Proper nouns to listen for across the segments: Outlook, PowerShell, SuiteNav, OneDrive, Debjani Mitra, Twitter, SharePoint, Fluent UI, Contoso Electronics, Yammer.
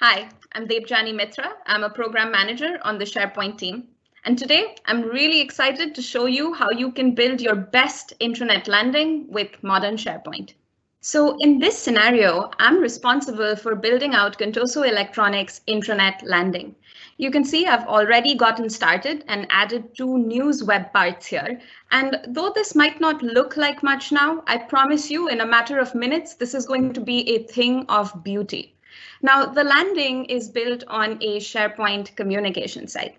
Hi, I'm Debjani Mitra. I'm a program manager on the SharePoint team. And today I'm really excited to show you how you can build your best intranet landing with modern SharePoint. So in this scenario, I'm responsible for building out Contoso Electronics intranet landing. You can see I've already gotten started and added two news web parts here. And though this might not look like much now, I promise you in a matter of minutes, this is going to be a thing of beauty. Now, the landing is built on a SharePoint communication site.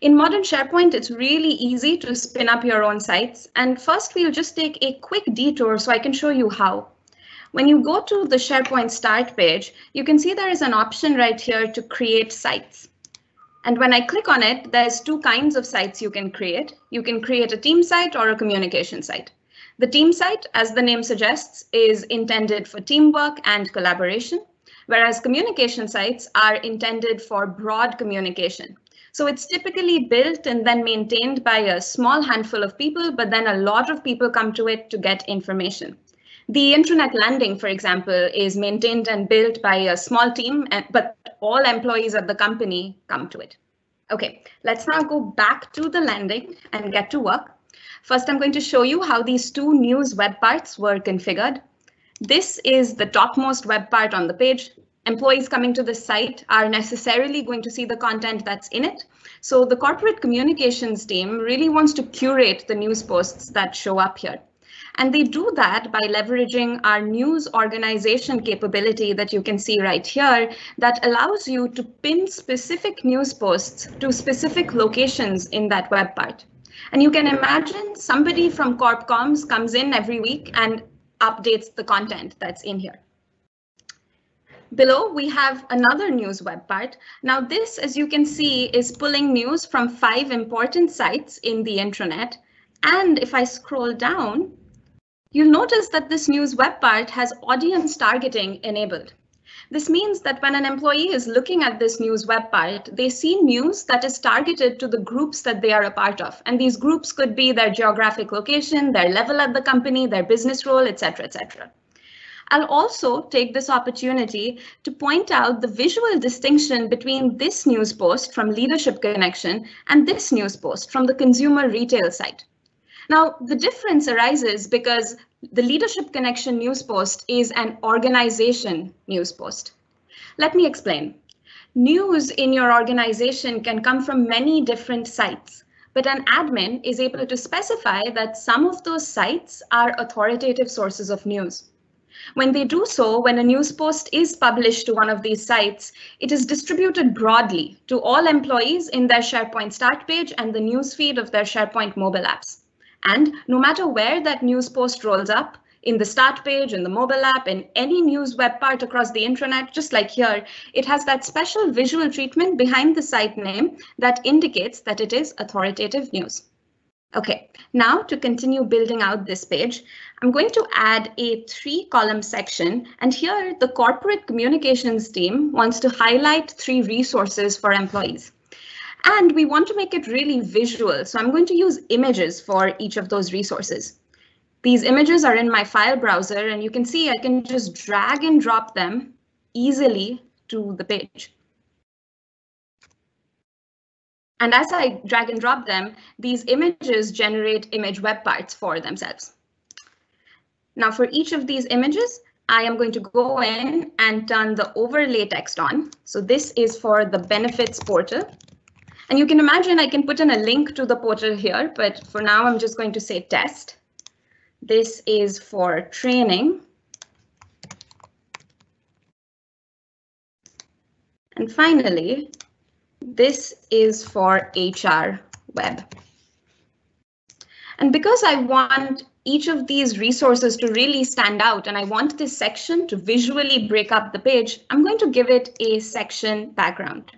In modern SharePoint, it's really easy to spin up your own sites. And first, we'll just take a quick detour so I can show you how. When you go to the SharePoint start page, you can see there is an option right here to create sites. And when I click on it, there's two kinds of sites you can create. You can create a team site or a communication site. The team site, as the name suggests, is intended for teamwork and collaboration, whereas communication sites are intended for broad communication. So it's typically built and then maintained by a small handful of people, but then a lot of people come to it to get information. The intranet landing, for example, is maintained and built by a small team, but all employees of the company come to it. Okay, let's now go back to the landing and get to work. First, I'm going to show you how these two news web parts were configured. This is the topmost web part on the page. Employees coming to the site are necessarily going to see the content that's in it. So the corporate communications team really wants to curate the news posts that show up here. And they do that by leveraging our news organization capability that you can see right here that allows you to pin specific news posts to specific locations in that web part. And you can imagine somebody from Corp Comms comes in every week and updates the content that's in here. Below, we have another news web part. Now this, as you can see, is pulling news from 5 important sites in the intranet. And if I scroll down, you'll notice that this news web part has audience targeting enabled. This means that when an employee is looking at this news web part, they see news that is targeted to the groups that they are a part of. And these groups could be their geographic location, their level at the company, their business role, etc., etc. I'll also take this opportunity to point out the visual distinction between this news post from Leadership Connection and this news post from the consumer retail site. Now, the difference arises because the Leadership Connection news post is an organization news post. Let me explain. News in your organization can come from many different sites, but an admin is able to specify that some of those sites are authoritative sources of news. When they do so, when a news post is published to one of these sites, it is distributed broadly to all employees in their SharePoint start page and the news feed of their SharePoint mobile apps. And no matter where that news post rolls up, in the start page, in the mobile app, in any news web part across the intranet, just like here, it has that special visual treatment behind the site name that indicates that it is authoritative news. OK, now to continue building out this page, I'm going to add a 3-column section. And here, the corporate communications team wants to highlight 3 resources for employees. And we want to make it really visual, so I'm going to use images for each of those resources. These images are in my file browser, and you can see I can just drag and drop them easily to the page. And as I drag and drop them, these images generate image web parts for themselves. Now, for each of these images, I am going to go in and turn the overlay text on. So this is for the benefits portal. And you can imagine I can put in a link to the portal here, but for now I'm just going to say test. This is for training. And finally, this is for HR web. And because I want each of these resources to really stand out and I want this section to visually break up the page, I'm going to give it a section background.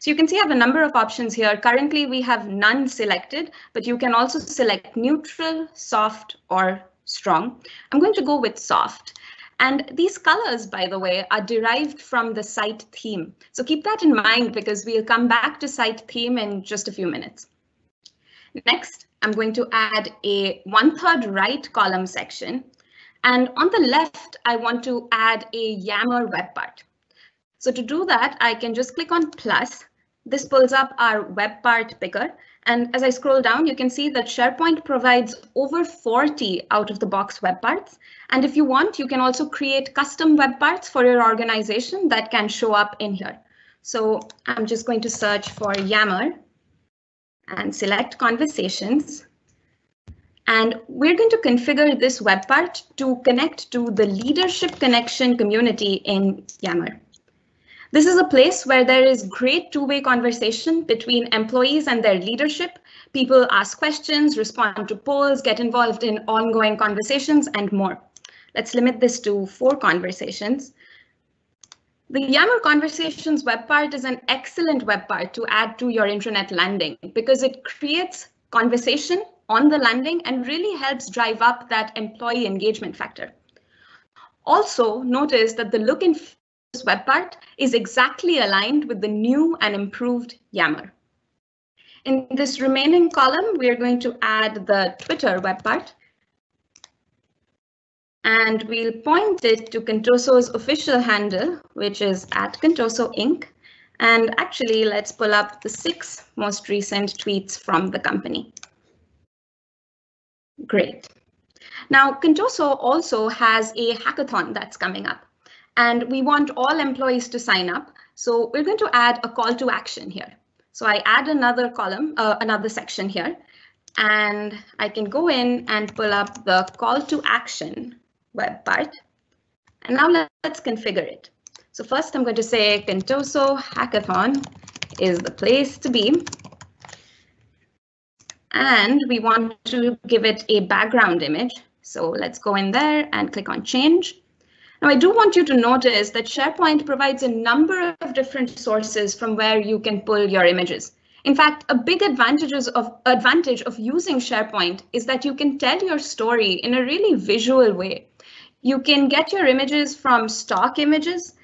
So you can see I have a number of options here. Currently, we have none selected, but you can also select neutral, soft, or strong. I'm going to go with soft. And these colors, by the way, are derived from the site theme. So keep that in mind because we'll come back to site theme in just a few minutes. Next, I'm going to add a 1/3 right column section. And on the left, I want to add a Yammer web part. So to do that, I can just click on plus. This pulls up our web part picker. And as I scroll down, you can see that SharePoint provides over 40 out-of-the-box web parts. And if you want, you can also create custom web parts for your organization that can show up in here. So I'm just going to search for Yammer and select conversations. And we're going to configure this web part to connect to the leadership connection community in Yammer. This is a place where there is great two-way conversation between employees and their leadership. People ask questions, respond to polls, get involved in ongoing conversations, and more. Let's limit this to 4 conversations. The Yammer Conversations web part is an excellent web part to add to your intranet landing because it creates conversation on the landing and really helps drive up that employee engagement factor. Also, notice that the look and this web part is exactly aligned with the new and improved Yammer. In this remaining column, we are going to add the Twitter web part. And we'll point it to Contoso's official handle, which is @ContosoInc. And actually, let's pull up the 6 most recent tweets from the company. Great. Now, Contoso also has a hackathon that's coming up. And we want all employees to sign up. So we're going to add a call to action here. So I add another column, another section here, and I can go in and pull up the call to action web part. And now let's configure it. So first I'm going to say Contoso Hackathon is the place to be. And we want to give it a background image. So let's go in there and click on change. Now, I do want you to notice that SharePoint provides a number of different sources from where you can pull your images. In fact, a big advantage of using SharePoint is that you can tell your story in a really visual way. You can get your images from stock images.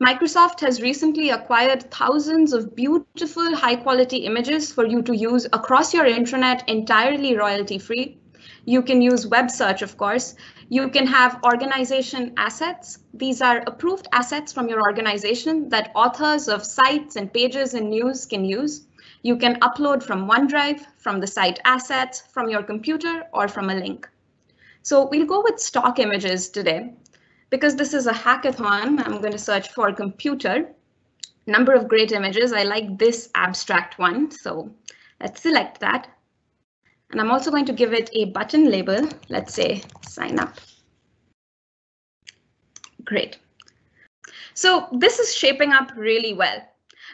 Microsoft has recently acquired thousands of beautiful, high-quality images for you to use across your intranet entirely royalty-free. You can use web search, of course. You can have organization assets. These are approved assets from your organization that authors of sites and pages and news can use. You can upload from OneDrive, from the site assets, from your computer, or from a link. So we'll go with stock images today. Because this is a hackathon, I'm going to search for computer. Number of great images. I like this abstract one, so let's select that. And I'm also going to give it a button label. Let's say sign up. Great. So this is shaping up really well.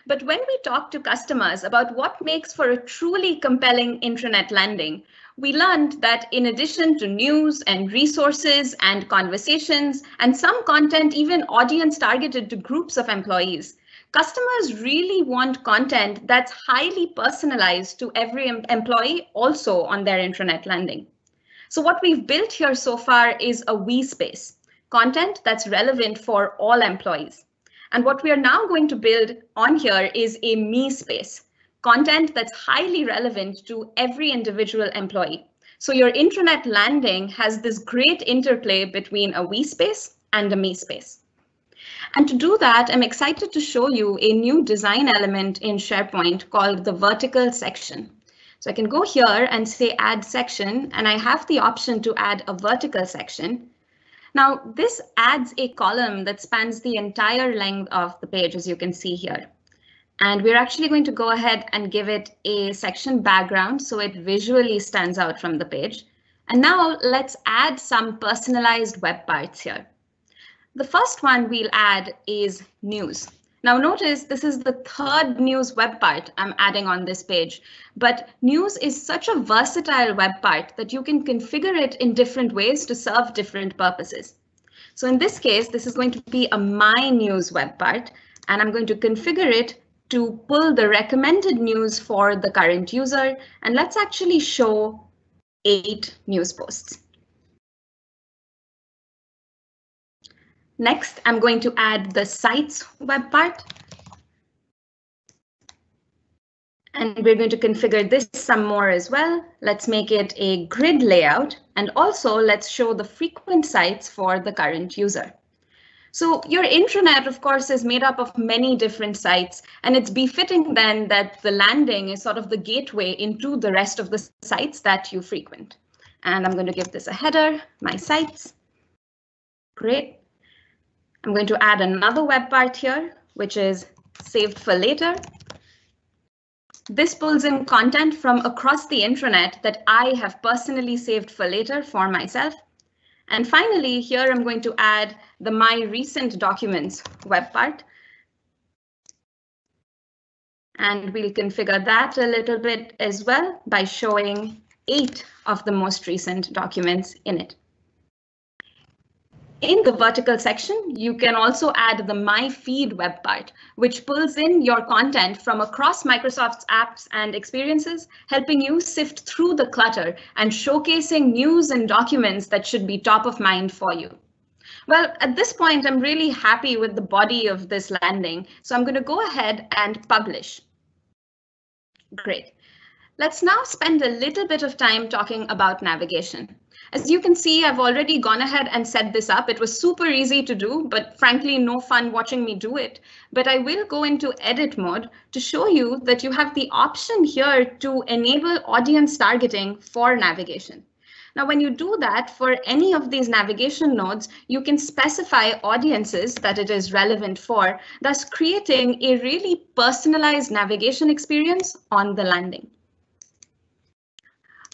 But when we talk to customers about what makes for a truly compelling intranet landing, we learned that in addition to news and resources and conversations and some content, even audience targeted to groups of employees, customers really want content that's highly personalized to every employee also on their intranet landing. So what we've built here so far is a we space, content that's relevant for all employees. And what we are now going to build on here is a me space, content that's highly relevant to every individual employee. So your intranet landing has this great interplay between a we space and a me space. And to do that, I'm excited to show you a new design element in SharePoint called the vertical section. So I can go here and say add section, and I have the option to add a vertical section. Now, this adds a column that spans the entire length of the page, as you can see here. And we're actually going to go ahead and give it a section background so it visually stands out from the page. And now let's add some personalized web parts here. The first one we'll add is news. Now notice this is the third news web part I'm adding on this page, but news is such a versatile web part that you can configure it in different ways to serve different purposes. So in this case, this is going to be a My News web part, and I'm going to configure it to pull the recommended news for the current user, and let's actually show 8 news posts. Next, I'm going to add the sites web part. And we're going to configure this some more as well. Let's make it a grid layout, and also let's show the frequent sites for the current user. So your intranet, of course, is made up of many different sites, and it's befitting then that the landing is sort of the gateway into the rest of the sites that you frequent. And I'm going to give this a header, my sites. Great. I'm going to add another web part here, which is saved for later. This pulls in content from across the intranet that I have personally saved for later for myself. And finally, here I'm going to add the My Recent Documents web part. And we'll configure that a little bit as well by showing 8 of the most recent documents in it. In the vertical section, you can also add the My Feed web part, which pulls in your content from across Microsoft's apps and experiences, helping you sift through the clutter and showcasing news and documents that should be top of mind for you. Well, at this point, I'm really happy with the body of this landing, so I'm going to go ahead and publish. Great. Let's now spend a little bit of time talking about navigation. As you can see, I've already gone ahead and set this up. It was super easy to do, but frankly, no fun watching me do it. But I will go into edit mode to show you that you have the option here to enable audience targeting for navigation. Now, when you do that for any of these navigation nodes, you can specify audiences that it is relevant for, thus creating a really personalized navigation experience on the landing.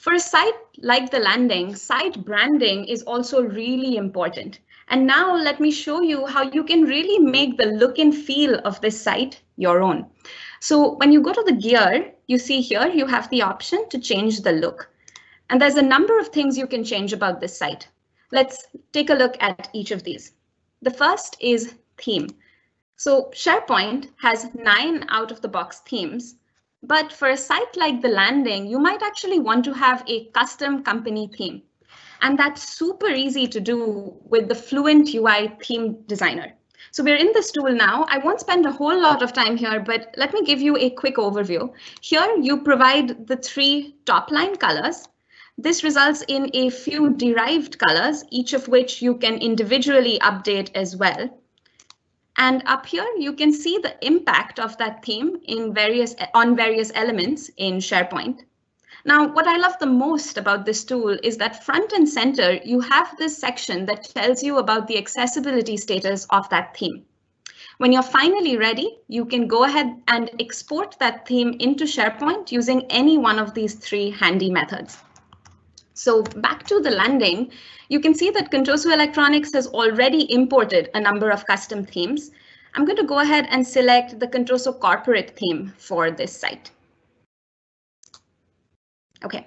For a site like the landing, site branding is also really important. And now let me show you how you can really make the look and feel of this site your own. So when you go to the gear, you see here you have the option to change the look. And there's a number of things you can change about this site. Let's take a look at each of these. The first is theme. So SharePoint has 9 out-of-the-box themes. But for a site like the landing, you might actually want to have a custom company theme. And that's super easy to do with the Fluent UI theme designer. So we're in this tool now. I won't spend a whole lot of time here, but let me give you a quick overview. Here you provide the 3 top line colors. This results in a few derived colors, each of which you can individually update as well. And up here, you can see the impact of that theme in various elements in SharePoint. Now, what I love the most about this tool is that front and center, you have this section that tells you about the accessibility status of that theme. When you're finally ready, you can go ahead and export that theme into SharePoint using any one of these 3 handy methods. So back to the landing, you can see that Contoso Electronics has already imported a number of custom themes. I'm going to go ahead and select the Contoso corporate theme for this site. OK,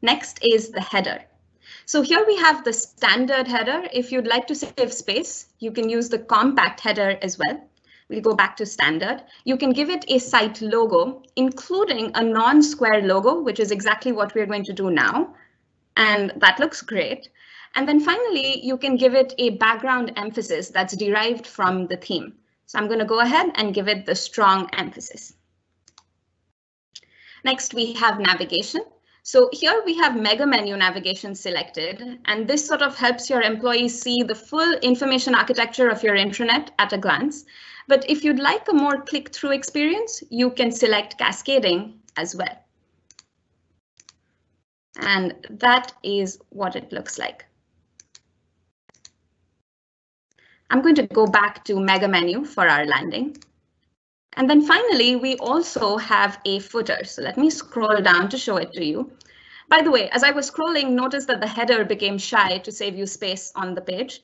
next is the header. So here we have the standard header. If you'd like to save space, you can use the compact header as well. We'll go back to standard. You can give it a site logo, including a non-square logo, which is exactly what we're going to do now. And that looks great. And then finally, you can give it a background emphasis that's derived from the theme. So I'm going to go ahead and give it the strong emphasis. Next, we have navigation. So here we have mega menu navigation selected, and this sort of helps your employees see the full information architecture of your intranet at a glance. But if you'd like a more click-through experience, you can select cascading as well. And that is what it looks like. I'm going to go back to mega menu for our landing. And then finally, we also have a footer. So let me scroll down to show it to you. By the way, as I was scrolling, notice that the header became shy to save you space on the page.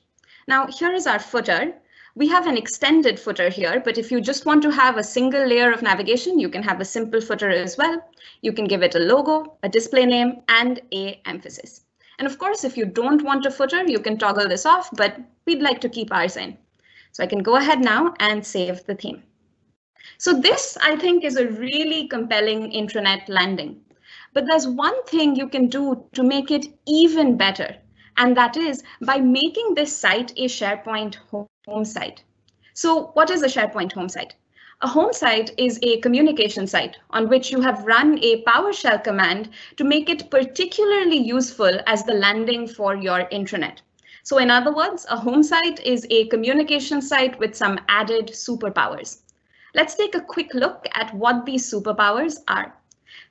Now, here is our footer. We have an extended footer here, but if you just want to have a single layer of navigation, you can have a simple footer as well. You can give it a logo, a display name, and a emphasis. And of course, if you don't want a footer, you can toggle this off, but we'd like to keep ours in. So I can go ahead now and save the theme. So this, I think, is a really compelling intranet landing. But there's one thing you can do to make it even better, and that is by making this site a SharePoint home site. So what is a SharePoint home site? A home site is a communication site on which you have run a PowerShell command to make it particularly useful as the landing for your intranet. So in other words, a home site is a communication site with some added superpowers. Let's take a quick look at what these superpowers are.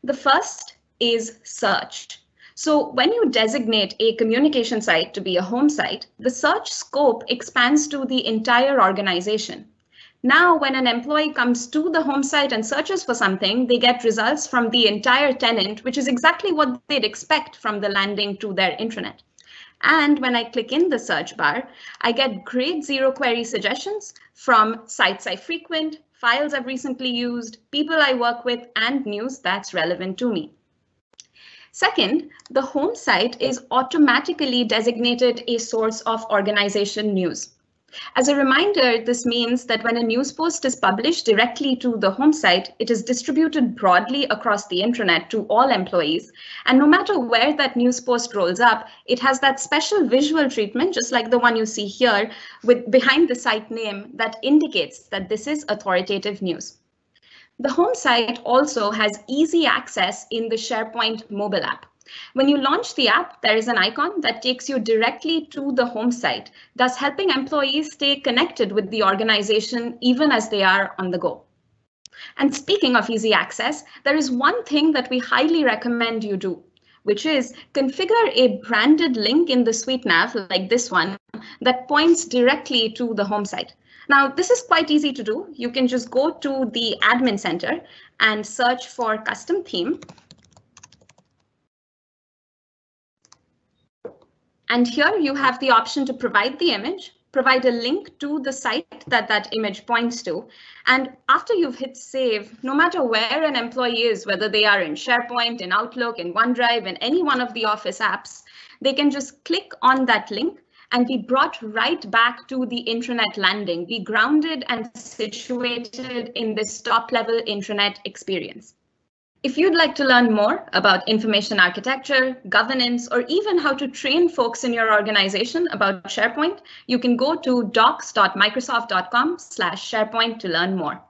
The first is search. So when you designate a communication site to be a home site, the search scope expands to the entire organization. Now, when an employee comes to the home site and searches for something, they get results from the entire tenant, which is exactly what they'd expect from the landing to their intranet. And when I click in the search bar, I get great zero query suggestions from sites I frequent, files I've recently used, people I work with, and news that's relevant to me. Second, the home site is automatically designated a source of organization news. As a reminder, this means that when a news post is published directly to the home site, it is distributed broadly across the intranet to all employees. And no matter where that news post rolls up, it has that special visual treatment, just like the one you see here, with behind the site name that indicates that this is authoritative news. The home site also has easy access in the SharePoint mobile app. When you launch the app, there is an icon that takes you directly to the home site, thus helping employees stay connected with the organization even as they are on the go. And speaking of easy access, there is one thing that we highly recommend you do, which is configure a branded link in the SuiteNav, like this one, that points directly to the home site. Now, this is quite easy to do. You can just go to the admin center and search for custom theme. And here you have the option to provide the image, provide a link to the site that that image points to. And after you've hit save, no matter where an employee is, whether they are in SharePoint, in Outlook, in OneDrive, in any one of the Office apps, they can just click on that link and be brought right back to the intranet landing, be grounded and situated in this top-level intranet experience. If you'd like to learn more about information architecture, governance, or even how to train folks in your organization about SharePoint, you can go to docs.microsoft.com/SharePoint to learn more.